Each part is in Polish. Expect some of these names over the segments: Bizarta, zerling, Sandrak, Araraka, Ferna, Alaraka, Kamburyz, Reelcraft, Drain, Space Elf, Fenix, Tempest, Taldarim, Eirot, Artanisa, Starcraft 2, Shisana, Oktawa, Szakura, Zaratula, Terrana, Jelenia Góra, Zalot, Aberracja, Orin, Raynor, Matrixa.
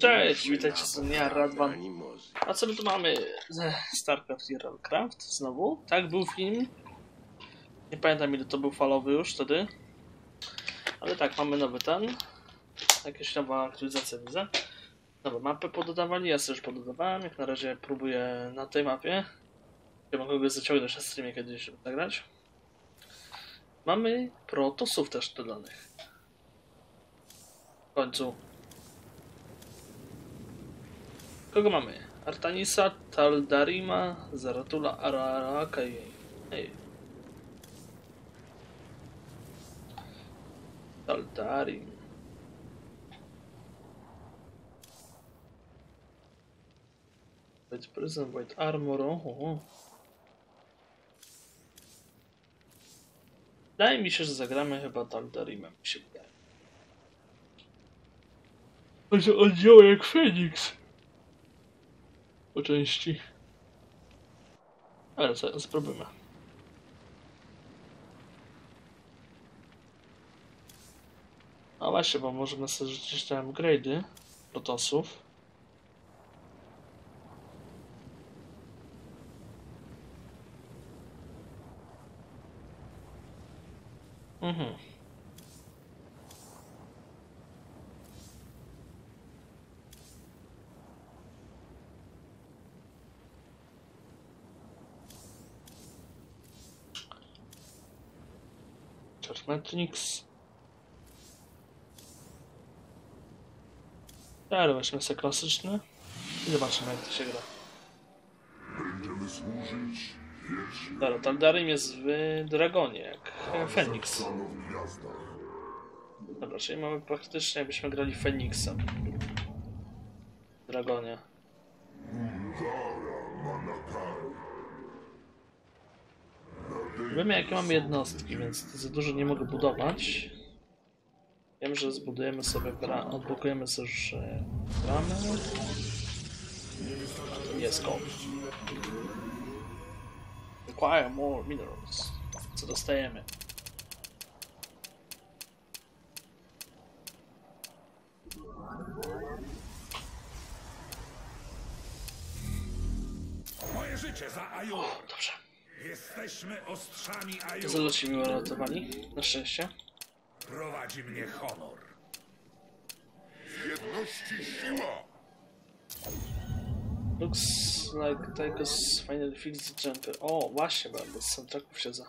Cześć, witajcie z tym ja, Radwan. A co my tu mamy? StarCraft i Reelcraft znowu? Tak, był film. Nie pamiętam ile to był falowy już wtedy. Ale tak, mamy nowy ten. Jakaś nowa aktualizacja widzę. Nowe mapy pododawali, ja sobie już pododawałem. Jak na razie próbuję na tej mapie. Ja mogę go zaciągnąć na streamie kiedyś, żeby nagrać. Mamy protosów też dodanych. W końcu. Kogo mamy? Artanisa, Taldarima, Zaratula, Araraka i... Ej. Taldarim. White Prison, White Armor, oho. Wydaje mi się, że zagramy chyba Taldarimem, mi się wydaje. Może on działa jak Fenix. Po części. Ale zaraz spróbujmy. A właśnie, bo możemy sobie rzucić te upgrade'y protosów. Mhm. Matrix. Ale weźmy sobie klasyczny i zobaczymy jak to się gra. Będziemy służyć wiecznie. Dobra, Taldarim jest w Dragonie, jak Fenix. Dobra, czyli mamy praktycznie jakbyśmy grali Feniksem w Dragonie. Wiemy jakie mamy jednostki, więc za dużo nie mogę budować. Wiem, że zbudujemy sobie bramę, odblokujemy sobie już bramę. Jest go. Require more minerals. Co dostajemy? Moje życie za Ajor. Dobrze. Jesteśmy ostrzami Eirot. Zalot się mi uratowali, na szczęście. Prowadzi mnie honor. W jedności siła. Looks like Taeko's finally fixed the jumper. O, właśnie, bo z Sandraków siedzę.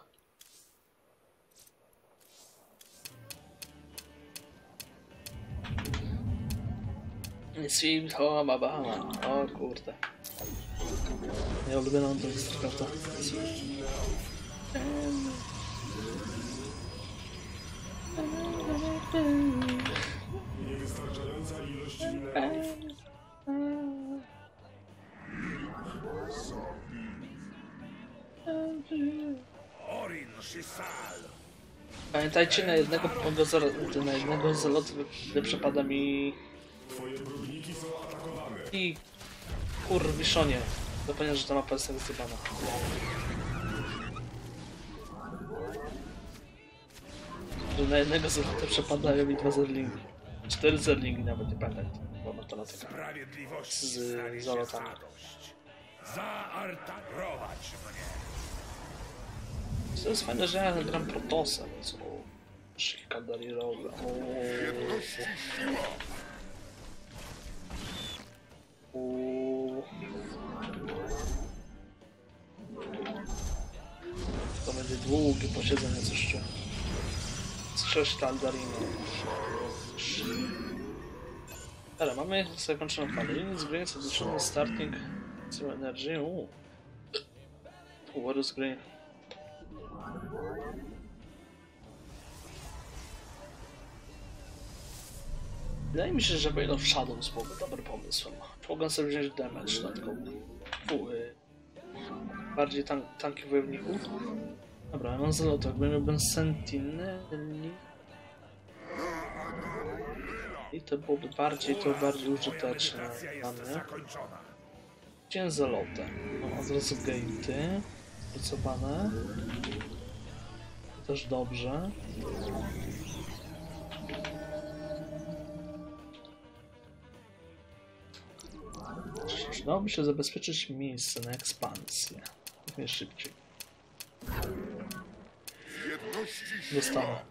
Swim home, Bahama. O kurde. Ja lubię nam to StarCrafta. Niewystarczająca ilość minerałów. Orin, pamiętajcie, na jednego zalotu przepada mi... Twoje browniki są atakowane. I... Kurwiszonie. Zapomniałem, że ta mapa jest aktywana. Na jednego zerlinga przepadają mi 2 zerlingi. 4 zerlingi nawet nie pamiętam. Bo ma to na taka z zalotami. To jest fajne, że ja gram protosem. Co? Shikadari robię. To będzie długie posiedzenie z jeszcze. Z 6 Taldarimów. Ale mamy zakończoną falę. Zgranic odrzucony starting Zero Energy. What is green? Wydaje mi się, że Veil of Shadows byłby dobry pomysł. Mogę sobie wziąć damage dodatkowy. Bardziej tanki wojowników. Dobra, ja mam zalot. Jakbym miałbym sentineli. I to byłoby bardziej użyteczne dla mnie. Chciałem zalotę. Mam od razu gate'y. Pracowane. Też dobrze. Przydałoby się zabezpieczyć miejsce na ekspansję. Jak najszybciej. Dostanę.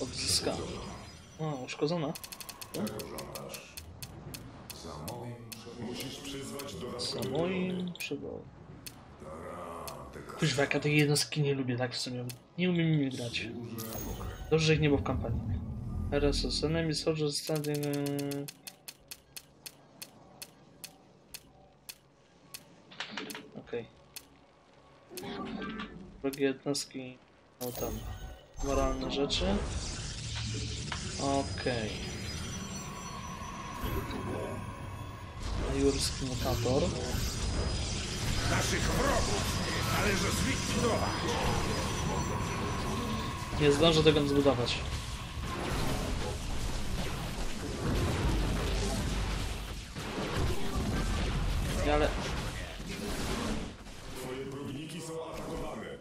Odzyskam. O, uszkodzona. Musisz przyzwać do Samoin przygodę. Kuźwa, jaka tej jednostki nie lubię, tak w sumie. Nie umiem nimi grać. Dobrze, że ich nie było w kampanii. RSS, enemy soldier standing... Okej. Drogie jednostki... No tam... Moralne rzeczy. Okej. Jurski mutator. Naszych wrogów należy zlikwidować. Nie zdążę tego zbudować. Ale... Twoje browniki są atakowane.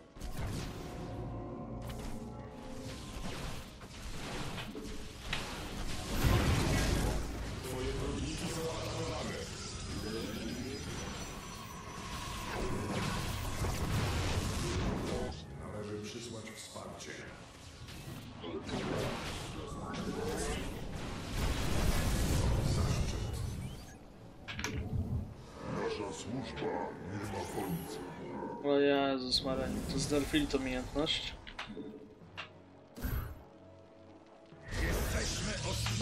Twoje browniki są atakowane. Należy przysłać wsparcie. O Jezus Maria, to zdarfili to umiejętność.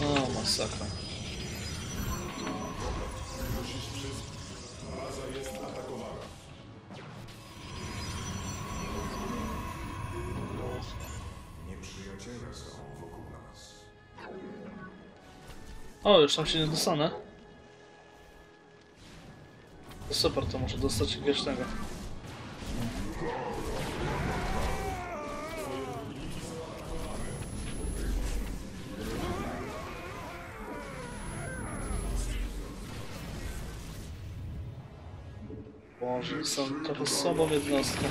O, masakra. Baza jest atakowana. Nieprzyjaciele są wokół nas. O, już tam się nie dostanę. Super, to muszę dostać jakiegoś tego. Boże, są trochę sobą jednostkę.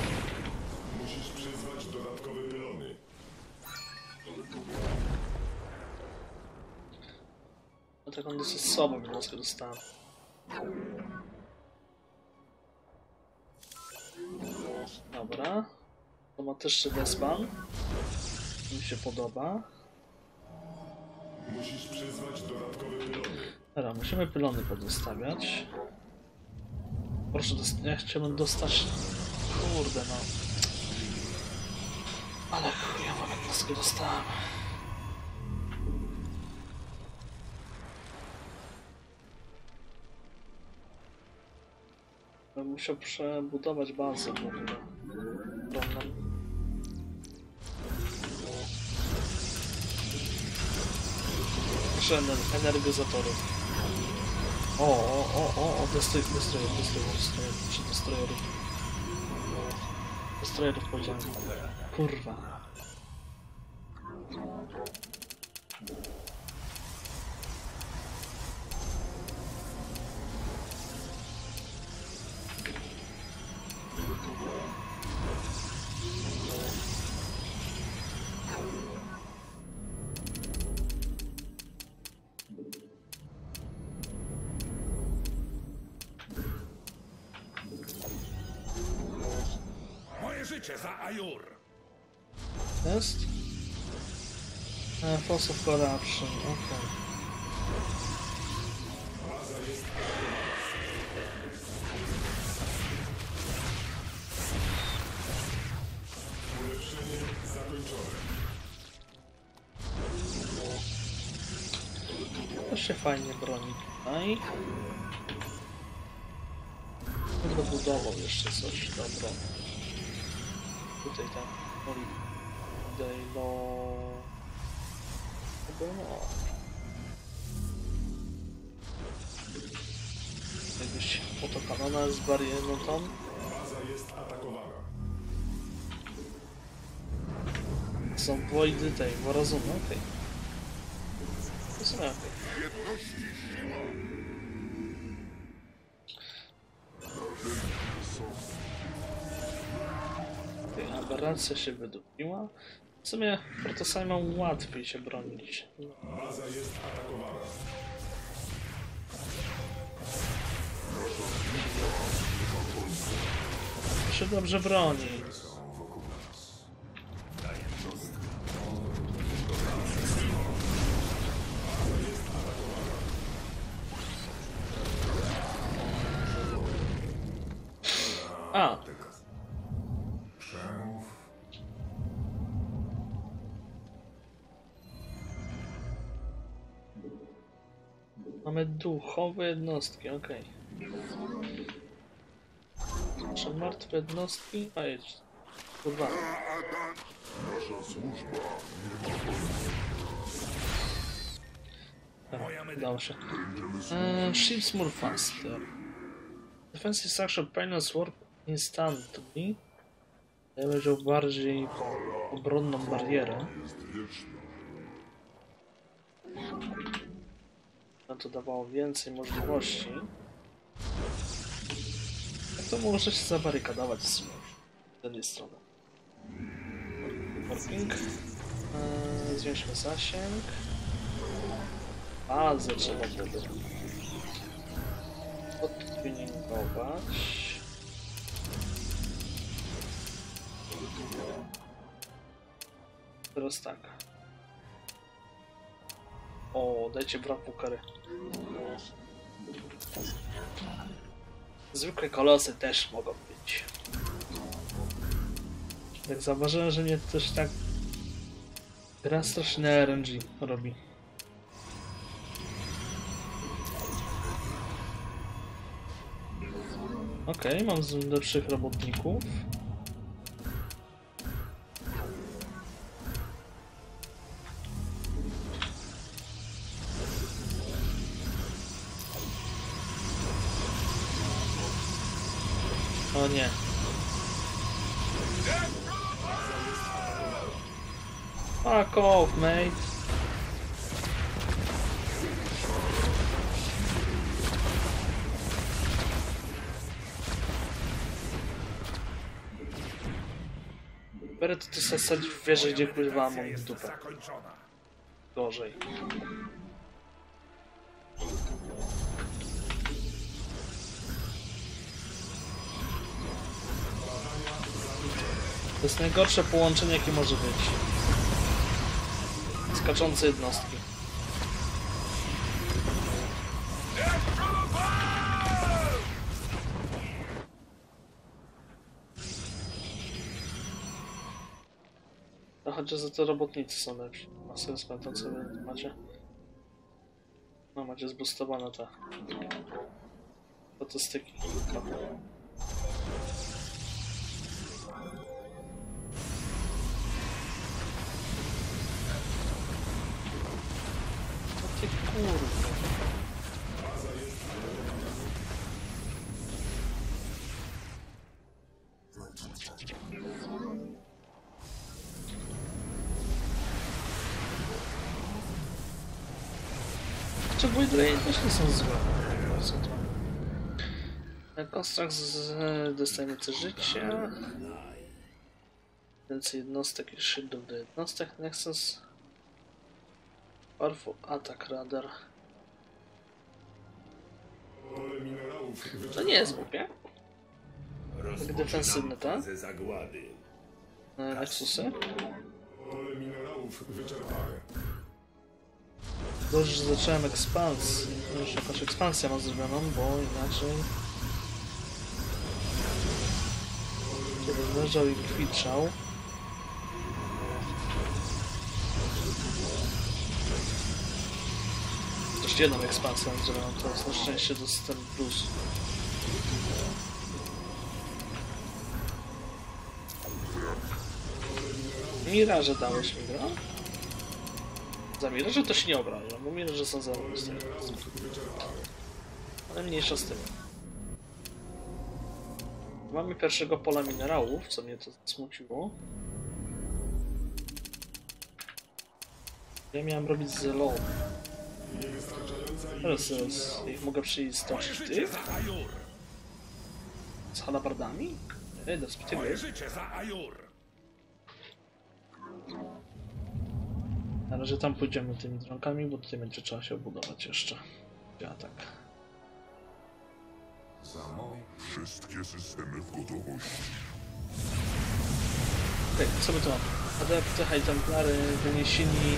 Musisz przyzwać dodatkowe pylony. A tak on dosyć sobą jednostkę dostałem. Dobra, to ma też desban. Mi się podoba. Musisz przyzwać dodatkowe pylony. Dobra, musimy pylony podostawiać. Proszę, ja chciałbym dostać... Kurde no... Ale ja mam jednostkę dostałem. Bym musiał przebudować bazę w ogóle. Proszę energetyzatorów. O, destrojerów powiedziałem. Kurwa. Jest? Force of Corruption, okej. Ulepszenie zakończone. To się fajnie broni tutaj. Będę budował jeszcze coś, dobra. Tutaj tam jakbyś fotokanona z barierą tam. Baza jest atakowana. Są wojdy tej, bo rozumiem, okej. Rozumiem, okej. Aberracja się wydupiła. W sumie protosajma łatwiej się bronić. Baza jest atakowana. Się dobrze broni. A. Mamy duchowe jednostki, okej. Nasze martwe jednostki, a jedź. Kurwa. Dobrze. Ships more faster. Defensive structure panels work instantly. Ja będę bardziej obronną barierę. No to dawało więcej możliwości. A to może się zabarykadować w sumie. Z jednej strony. Warping. Zwiększmy zasięg. Bazę trzeba wtedy odtwingować. Teraz tak. O, dajcie brak pukary. Zwykłe kolosy też mogą być. Tak zauważyłem, że mnie też tak... Teraz straszne RNG robi. Okej, mam z lepszych robotników. O nie. Fuck off, mate. Biorę to zasadzić w wieży, gdzie kurwa mam dupę. Gorzej. To jest najgorsze połączenie, jakie może być. Skaczące jednostki. No chociaż za to robotnicy są lepsi. Ma sens, na to co macie. No macie zboostowane te statystyki. Czego i Drain też nie są złe. Na konstrakt dostajemy też życie. Więcej jednostek i szyldów do jednostek Nexus. Powerful atak radar. To nie jest głupie. Tak defensywne, tak? Nexusy. Dobrze, że zacząłem ekspansję. Już jakaś ekspansja mam zrobioną, bo inaczej... Kiedy leżał i kwiczał... Jeszcze jedną ekspansję mam zrobioną, teraz na szczęście dostęp plus. Miraże dałeś mi, no? Za Miraże to się nie obrażam, bo Miraże są za mocne. Ale mniejsza z tym. Mamy pierwszego pola minerałów, co mnie to smuciło. Ja miałem robić Zalot. Teraz mogę przyjść z tych? Z halabardami? Ej, do spitywy. Na razie tam pójdziemy tymi dronkami, bo tutaj będzie trzeba się obudować jeszcze. Ja tak. Wszystkie systemy w gotowości. Okej, co my tu mamy? Adepty, High Templary, wyniesieni.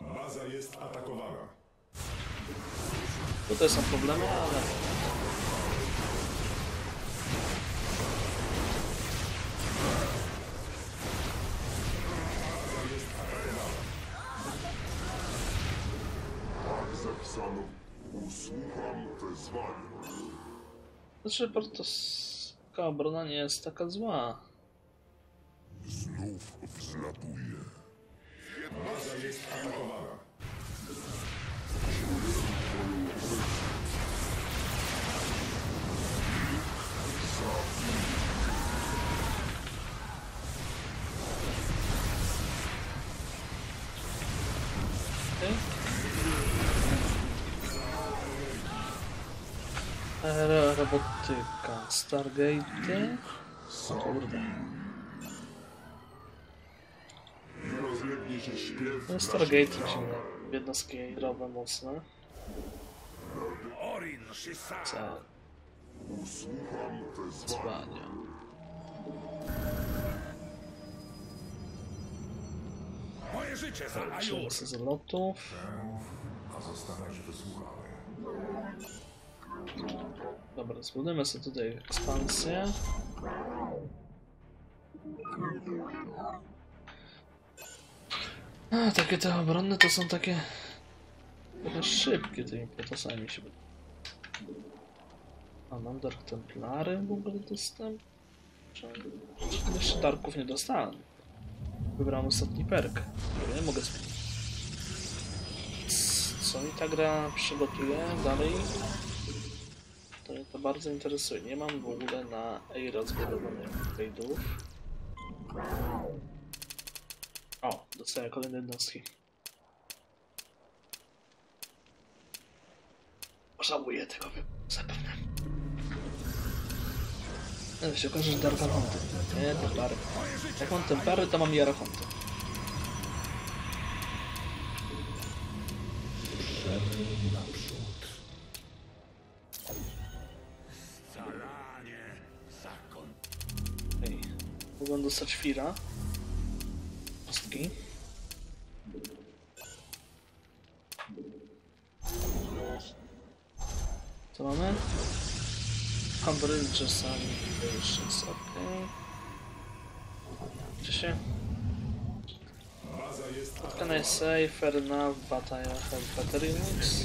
Baza jest atakowana. Tutaj są problemy, ale... Zapisano, usłucham wezwania. Znaczy, portowska obrona nie jest taka zła. Znów wzlatuje. Baza jest atakowana. Robotyka, Stargate, kurde. No Stargate musimy, jednostki rowe mocne. Orin, Shisana. Zwania. Moje życie za zalotów. A zostaniesz wysłuchany. Dobra, zbudujemy sobie tutaj ekspansję. A, takie te obronne to są takie... trochę szybkie tymi potosami się... A mam Dark Templary w ogóle dostęp? Jeszcze Darków nie dostałem. Wybrałem ostatni perk. Nie mogę spróbować. Co mi ta gra przygotuje dalej? To mnie to bardzo interesuje. Nie mam w ogóle na Eirot zbudowanych raidów. O, dostaję kolejne jednostki. Żałuję tego zapewne. Ale się okaże, że Dark Archonty. Nie, Templary. Jak mam Templary, to mam Jarachonty. Mogę dostać Fira. Kostki. Co mamy? Kamburyz czasami jeszcze jest ok. Czy się? Spotkana jest safe, Ferna, Bataja, Fenix.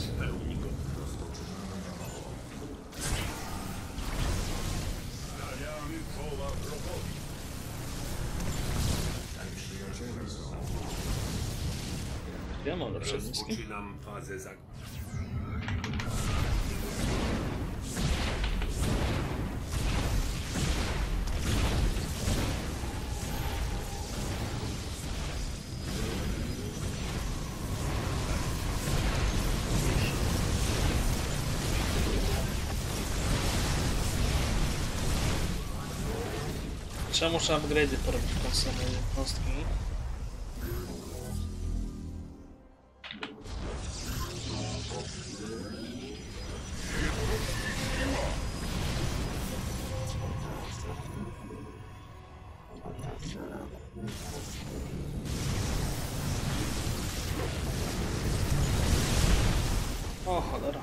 Ja mam lepsze miski. Czemu muszę upgrade'y porobić konsolę jednostki? O cholera.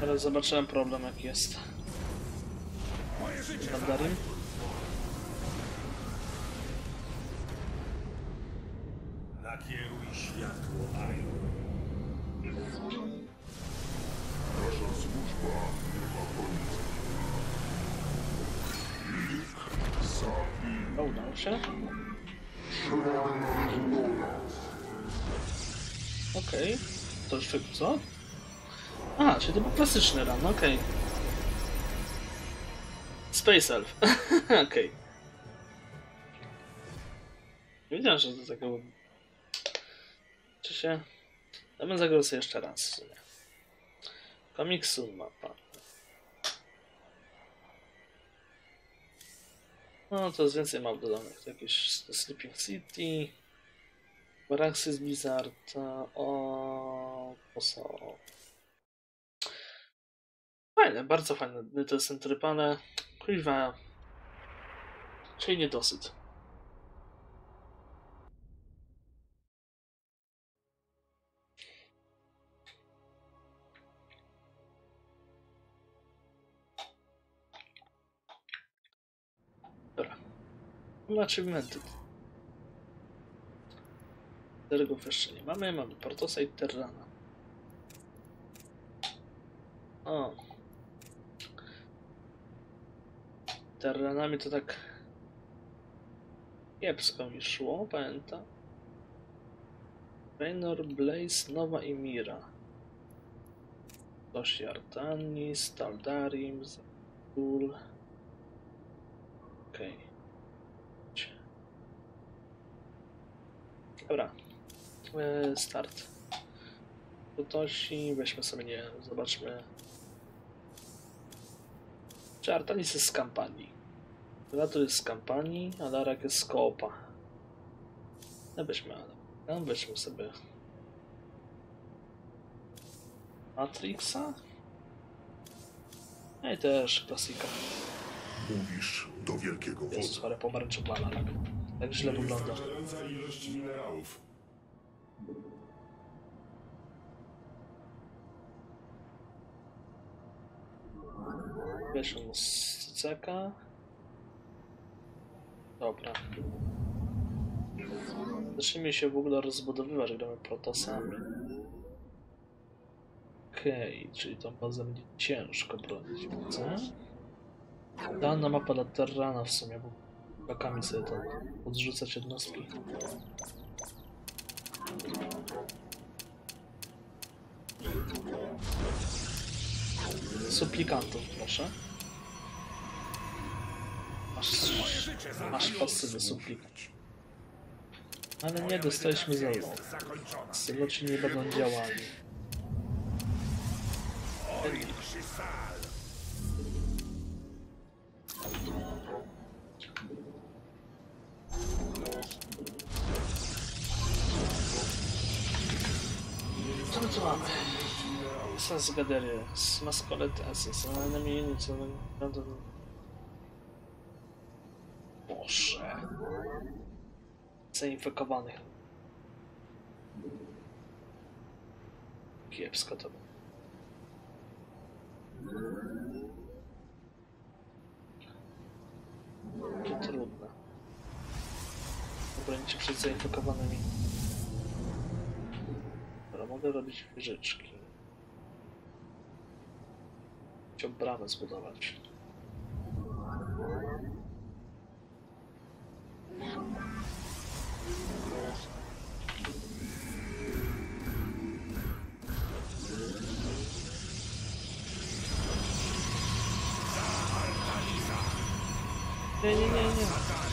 Teraz zobaczyłem problem jaki jest. Taldarim. Nakieruj światło Eirot. Nasza służba nie ma końca. Ich zabij. Udało się? Okej, to już co? A, czyli to był klasyczny run, okej. Space Elf, okej. Nie wiedziałem, że do tego... Czy się... Ja bym zagrał sobie jeszcze raz w sumie. Komiksun mapa. No, to jest więcej map dodanych. To jakieś The Sleeping City, Aberracja z Bizarta, o... Poso. Fajne, bardzo fajne to jest ten tryb, ale... Kurwa... Czyli niedosyt. Dobra. Mamy achievementy. Tergów jeszcze nie mamy. Mamy Portosa i Terrana. O. Terranami to tak kiepsko mi szło, pamiętam. Raynor, Blaze, Nowa i Mira. Coś Artanis, Taldarim, Zaratula. Okej. Dobra. Start. Potosi, weźmy sobie, nie wiem, zobaczmy. Czy Artanis jest z kampanii? Zalot jest z kampanii, a Alaraka jest z koopa. No weźmy, no weźmy sobie... Matrixa? No i też klasika. Mówisz do wielkiego wodza. Jest parę pomarańczowy Alarak. Tak źle wygląda. Ilość minerałów. Wieszą z CK. Dobra. Zacznijmy się w ogóle rozbudowywać, gramy protosami. Okej, czyli tą bazę będzie ciężko bronić, widzę. Dana mapa dla Terrana w sumie, bo bakami sobie tam odrzucać jednostki. Suplikantów, proszę. Masz pasywy suplikant. Ale nie, dostaliśmy Zalot. Zaloci nie będą działali. Co my tu mamy? Sens gadery, maskolet, asys, ale na mnie nic, ale naprawdę... Boże... Zainfekowanych. Kiepsko to było. To trudne. Obronić przed zainfekowanymi. Dobra, mogę robić wieżyczki. Chciałbym bramę zbudować. Nie.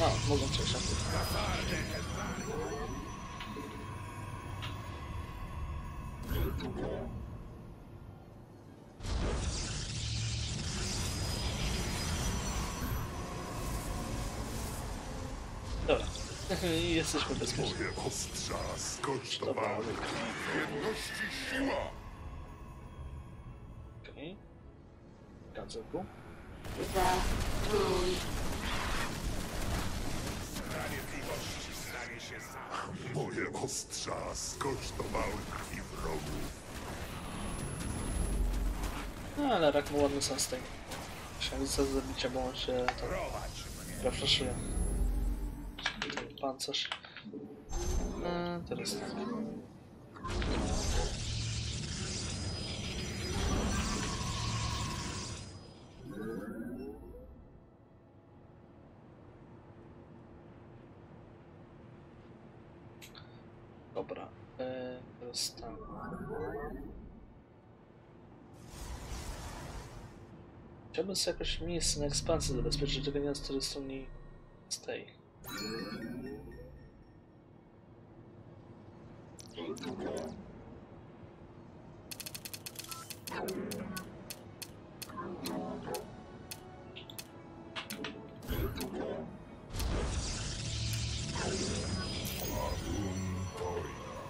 A, mogę przejść. Dobra, jesteśmy bezpieczni. Dobra, okej. Gadzeku. Moje ostrza skosztowały krwi wrogów. No, ale rak mu ładny sens tego. Musiałem zostać z zabicia, bo on się tam refreshuje. Pancerz. No, teraz tak. Dobra, dostałem. Chciałbym sobie jakoś miejsce na ekspansję zabezpieczyć, żeby nie z tej strony z tej.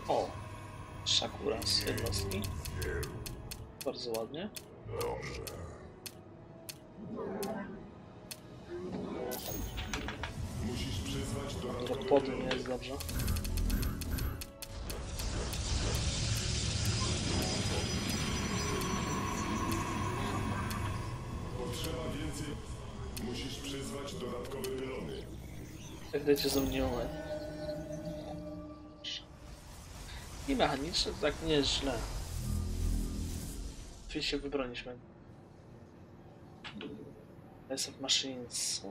O! Szakura z jednostki. Bardzo ładnie. Musisz przyzwać do podróż, nie jest dobrze. Potrzeba więcej. Musisz przyzwać dodatkowe pylony. Tak dajcie za mnie one. I mechanicznie tak nie jest źle. Oczywiście wybroniliśmy. Jest of Machines.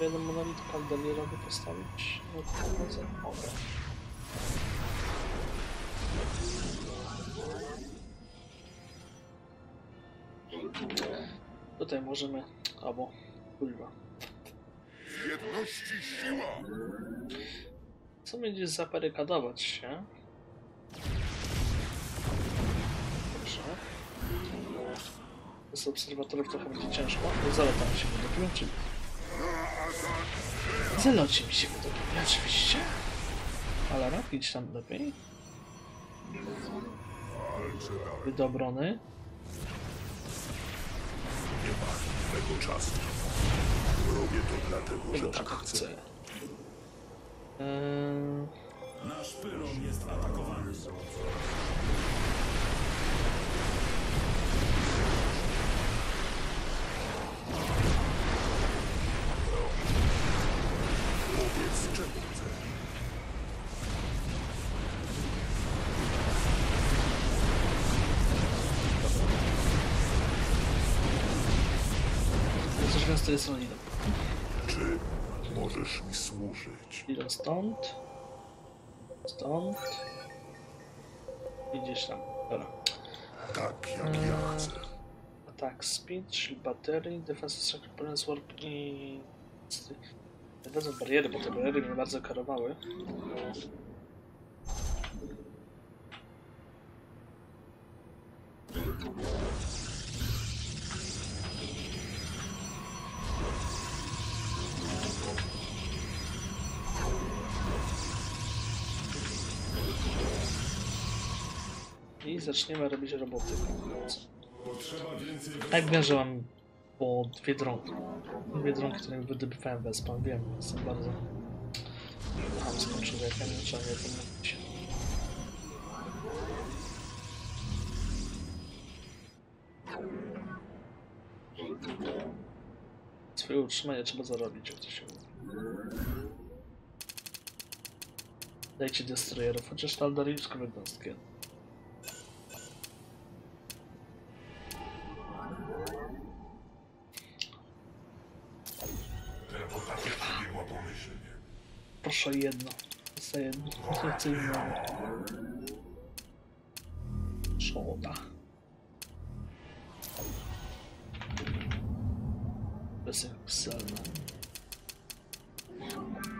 Jeden monolit Kaldamirowy postawić. No to może. Dobra. Tutaj możemy. Albo. Kurwa. Jedności siła! Co będzie zabarykadować się? Z obserwatorów trochę będzie ciężko, bo Zalota mi się udobił, czyli... Zalocie mi się udobił, oczywiście. Ale robić tam lepiej. Wydobrony. Nie ma tego czasu. Robię to dlatego, że tak chcę. Nasz pylon jest atakowany. Czy możesz mi służyć? Idę stąd. Stąd. Idziesz tam. Dobra. Tak jak ja chcę. Attack speed, shield battery, defensive sacrifice warp i... Wezmę bariery, bo te bariery mnie bardzo karowały. I zaczniemy robić roboty. Tak wiem, że mam po dwie drągi. Dwie drągi, które wydobywałem wespam. Wiem, jestem bardzo... Tam skończył, jak ja nie trzeba mnie pomylić. Swoje utrzymanie trzeba zarobić, jak to się mówi. Dajcie destroyerów, chociaż taldarimską jednostkę. Proszę jedno. Za jedno. Nie chcę innego. Szkoda. Beseksalna.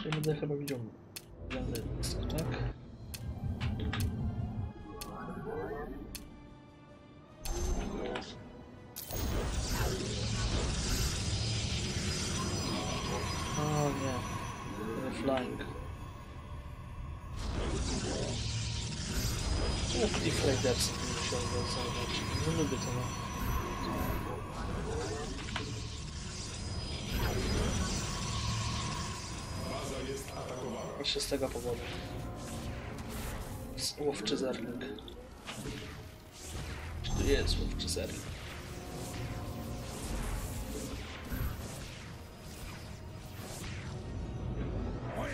Czyli będę chyba widział. Będę jest, tak? O nie. Flying. Czemu Cliff Raiders musiał go zabrać? Nie lubię tego. Baza jest atakowana. Właśnie z tego powodu. Łowczy zernik. Czy tu jest łowczy zernik?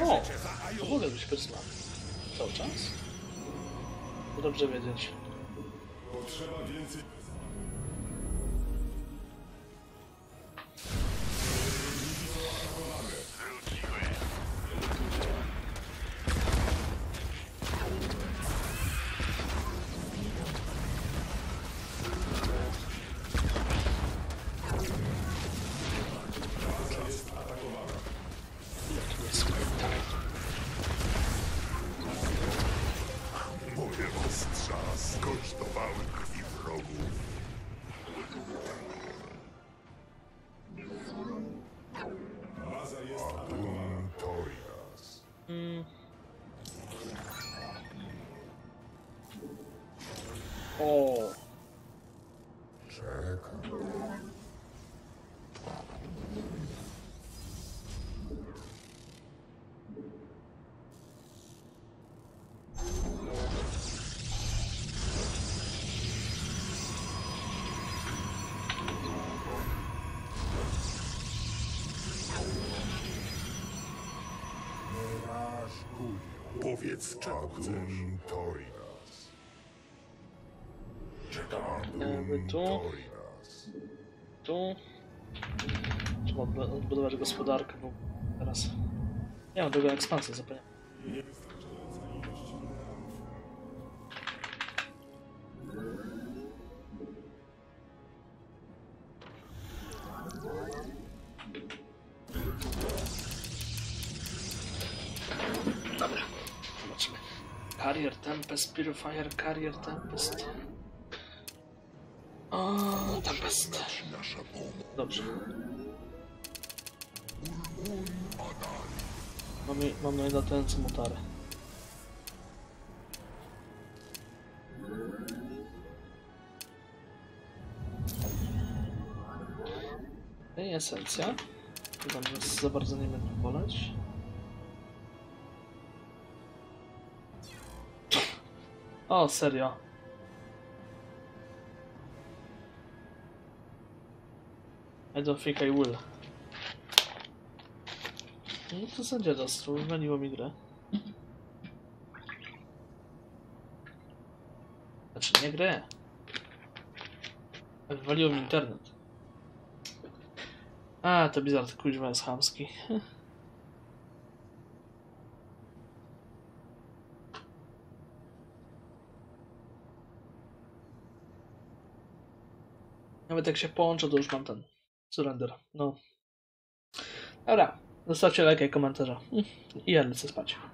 O! To mogę być personalny. Cały czas? Dobrze wiedzieć. Potrzeba więcej. Powiedz, czego chcesz. Tu. Trzeba odbudować gospodarkę, bo teraz nie mam tego ekspansji, zapomniałem. Dobra, zobaczymy. Carrier Tempest, Purifier, Carrier Tempest. O, Tempest. Dobrze. Mam na latającą motarę. I esencja. Tam jest za bardzo nie będę boleć. O, serio. I don't think I will. No to sędzia dostał, zmieniło mi grę. Znaczy nie grę. Wywaliło mi internet. A, to Bizarta, kuźwa jest chamski. Nawet jak się połączę, to już mam ten surrender. No. Dobra, zostawcie lajka i komentarza. I ja lecę spać.